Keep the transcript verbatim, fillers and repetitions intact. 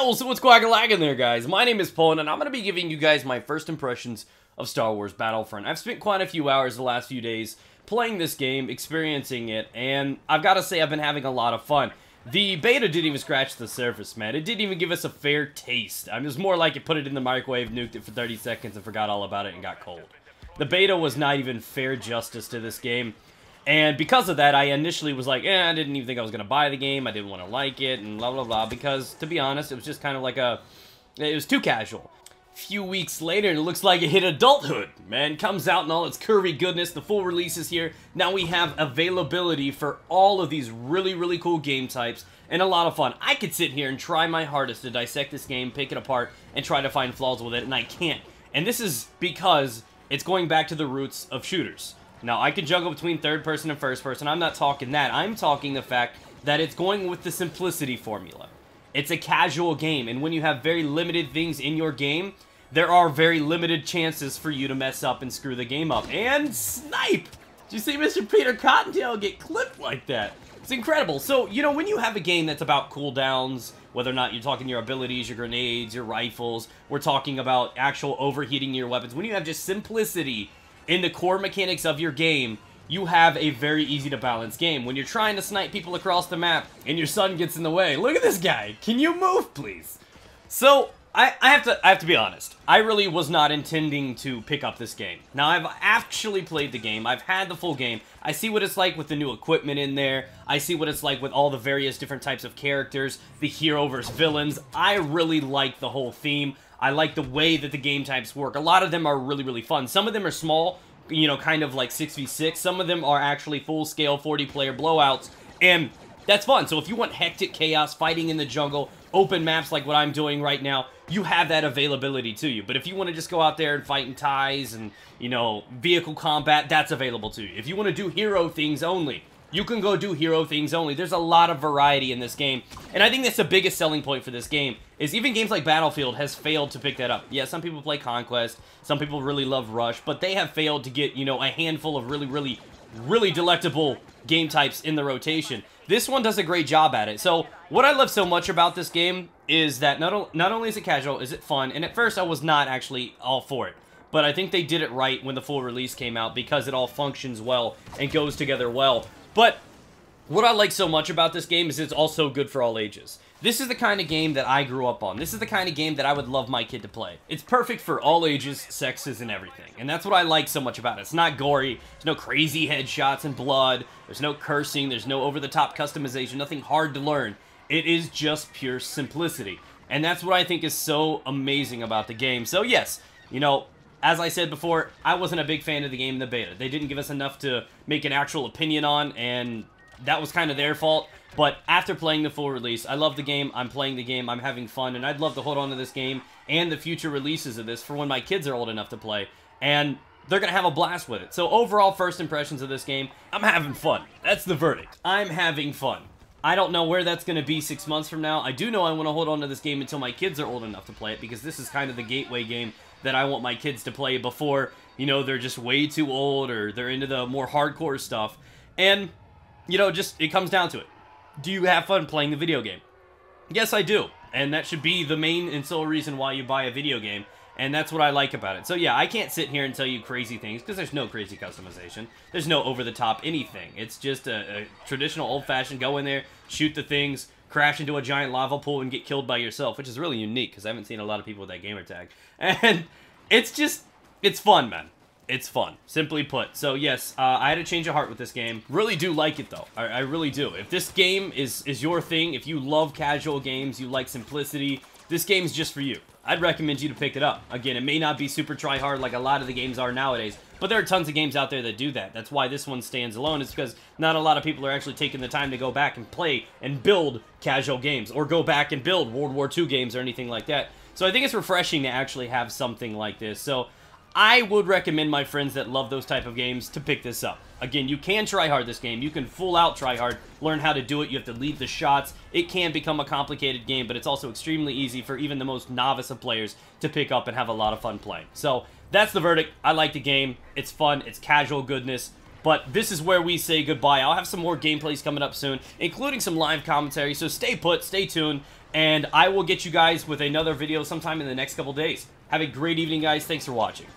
Yo, so what's quack-a-lagging there, guys? My name is Pwn, and I'm going to be giving you guys my first impressions of Star Wars Battlefront. I've spent quite a few hours the last few days playing this game, experiencing it, and I've got to say I've been having a lot of fun. The beta didn't even scratch the surface, man. It didn't even give us a fair taste. I mean, it was more like it put it in the microwave, nuked it for thirty seconds, and forgot all about it and got cold. The beta was not even fair justice to this game. And because of that, I initially was like, eh, I didn't even think I was going to buy the game. I didn't want to like it and blah, blah, blah. Because, to be honest, it was just kind of like a... It was too casual. A few weeks later, and it looks like it hit adulthood, man. Comes out in all its curvy goodness. The full release is here. Now we have availability for all of these really, really cool game types. And a lot of fun. I could sit here and try my hardest to dissect this game, pick it apart, and try to find flaws with it. And I can't. And this is because it's going back to the roots of shooters. Now, I can juggle between third person and first person. I'm not talking that. I'm talking the fact that it's going with the simplicity formula. It's a casual game, and when you have very limited things in your game, there are very limited chances for you to mess up and screw the game up. And snipe! Did you see Mister Peter Cottontail get clipped like that? It's incredible. So, you know, when you have a game that's about cooldowns, whether or not you're talking your abilities, your grenades, your rifles, we're talking about actual overheating your weapons. When you have just simplicity in the core mechanics of your game, you have a very easy to balance game. When you're trying to snipe people across the map and your son gets in the way, look at this guy. Can you move, please? So I, I have to I have to be honest. I really was not intending to pick up this game. Now I've actually played the game. I've had the full game. I see what it's like with the new equipment in there. I see what it's like with all the various different types of characters, the hero versus villains. I really like the whole theme. I like the way that the game types work. A lot of them are really, really fun. Some of them are small, you know, kind of like six v six. Some of them are actually full-scale forty-player blowouts, and that's fun. So if you want hectic chaos, fighting in the jungle, open maps like what I'm doing right now, you have that availability to you. But if you want to just go out there and fight in ties and, you know, vehicle combat, that's available to you. If you want to do hero things only, you can go do hero things only. There's a lot of variety in this game, and I think that's the biggest selling point for this game, is even games like Battlefield has failed to pick that up. Yeah, some people play Conquest, some people really love Rush, but they have failed to get, you know, a handful of really, really, really delectable game types in the rotation. This one does a great job at it. So, what I love so much about this game is that not, not only is it casual, is it fun, and at first I was not actually all for it. But I think they did it right when the full release came out, because it all functions well and goes together well. But what I like so much about this game is it's also good for all ages. This is the kind of game that I grew up on. This is the kind of game that I would love my kid to play. It's perfect for all ages, sexes, and everything. And that's what I like so much about it. It's not gory. There's no crazy headshots and blood. There's no cursing. There's no over-the-top customization. Nothing hard to learn. It is just pure simplicity. And that's what I think is so amazing about the game. So yes, you know, as I said before, I wasn't a big fan of the game in the beta. They didn't give us enough to make an actual opinion on, and that was kind of their fault. But after playing the full release, I love the game, I'm playing the game, I'm having fun, and I'd love to hold on to this game and the future releases of this for when my kids are old enough to play, and they're going to have a blast with it. So overall, first impressions of this game, I'm having fun. That's the verdict. I'm having fun. I don't know where that's going to be six months from now. I do know I want to hold on to this game until my kids are old enough to play it, because this is kind of the gateway game that I want my kids to play before, you know, they're just way too old or they're into the more hardcore stuff. And, you know, just it comes down to it. Do you have fun playing the video game? Yes, I do. And that should be the main and sole reason why you buy a video game. And that's what I like about it. So, yeah, I can't sit here and tell you crazy things because there's no crazy customization. There's no over-the-top anything. It's just a, a traditional old-fashioned go in there, shoot the things, crash into a giant lava pool and get killed by yourself, which is really unique because I haven't seen a lot of people with that gamer tag. And it's just, it's fun, man. It's fun, simply put. So, yes, uh, I had a change of heart with this game. Really do like it, though. I, I really do. If this game is, is your thing, if you love casual games, you like simplicity, this game's just for you. I'd recommend you to pick it up. Again, it may not be super try-hard like a lot of the games are nowadays, but there are tons of games out there that do that. That's why this one stands alone. It's because not a lot of people are actually taking the time to go back and play and build casual games, or go back and build World War Two games or anything like that. So I think it's refreshing to actually have something like this. So I would recommend my friends that love those type of games to pick this up. Again, you can try hard this game. You can full out try hard, learn how to do it. You have to lead the shots. It can become a complicated game, but it's also extremely easy for even the most novice of players to pick up and have a lot of fun playing. So that's the verdict. I like the game. It's fun. It's casual goodness. But this is where we say goodbye. I'll have some more gameplays coming up soon, including some live commentary. So stay put, stay tuned, and I will get you guys with another video sometime in the next couple days. Have a great evening, guys. Thanks for watching.